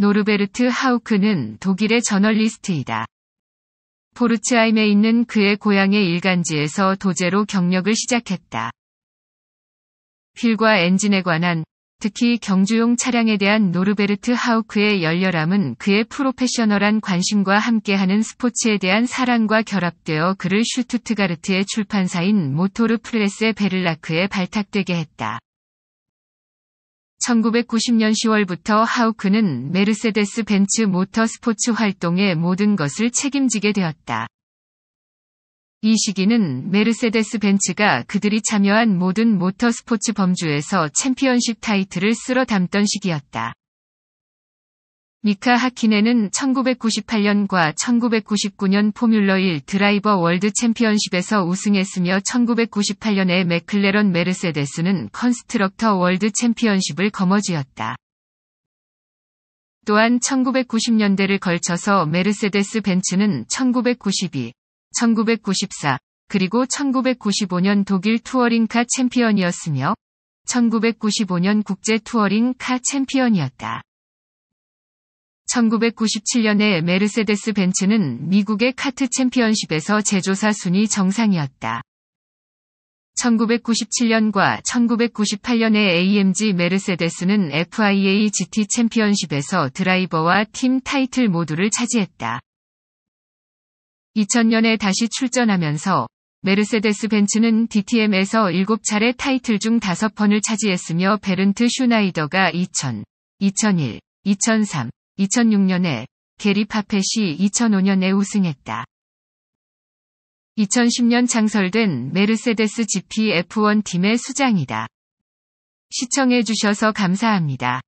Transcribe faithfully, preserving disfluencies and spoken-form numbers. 노르베르트 하우크는 독일의 저널리스트이다. 포르츠하임에 있는 그의 고향의 일간지에서 도제로 경력을 시작했다. 휠과 엔진에 관한, 특히 경주용 차량에 대한 노르베르트 하우크의 열렬함은 그의 프로페셔널한 관심과 함께하는 스포츠에 대한 사랑과 결합되어 그를 슈투트가르트의 출판사인 모토르 프레세 베를라크에 발탁되게 했다. 천구백구십 년 시월부터 하우크는 메르세데스 벤츠 모터스포츠 활동의 모든 것을 책임지게 되었다. 이 시기는 메르세데스 벤츠가 그들이 참여한 모든 모터스포츠 범주에서 챔피언십 타이틀을 쓸어 담던 시기였다. 미카 하키네는 천구백구십팔 년과 천구백구십구 년 포뮬러 일 드라이버 월드 챔피언십에서 우승했으며 천구백구십팔 년에 맥클레런 메르세데스는 컨스트럭터 월드 챔피언십을 거머쥐었다. 또한 천구백구십 년대를 걸쳐서 메르세데스 벤츠는 천구백구십이, 천구백구십사, 그리고 천구백구십오 년 독일 투어링카 챔피언이었으며 천구백구십오 년 국제 투어링카 챔피언이었다. 천구백구십칠 년에 메르세데스 벤츠는 미국의 카트 챔피언십에서 제조사 순위 정상이었다. 천구백구십칠 년과 천구백구십팔 년에 에이엠지 메르세데스는 에프아이에이 지티 챔피언십에서 드라이버와 팀 타이틀 모두를 차지했다. 이천 년에 다시 출전하면서 메르세데스 벤츠는 디티엠에서 일곱 차례 타이틀 중 다섯 번을 차지했으며 베른트 슈나이더가 이천, 이천일, 이천삼, 이천육 년에 게리 파펫이 이천오 년에 우승했다. 이천십 년 창설된 메르세데스 지피 에프원 팀의 수장이다. 시청해주셔서 감사합니다.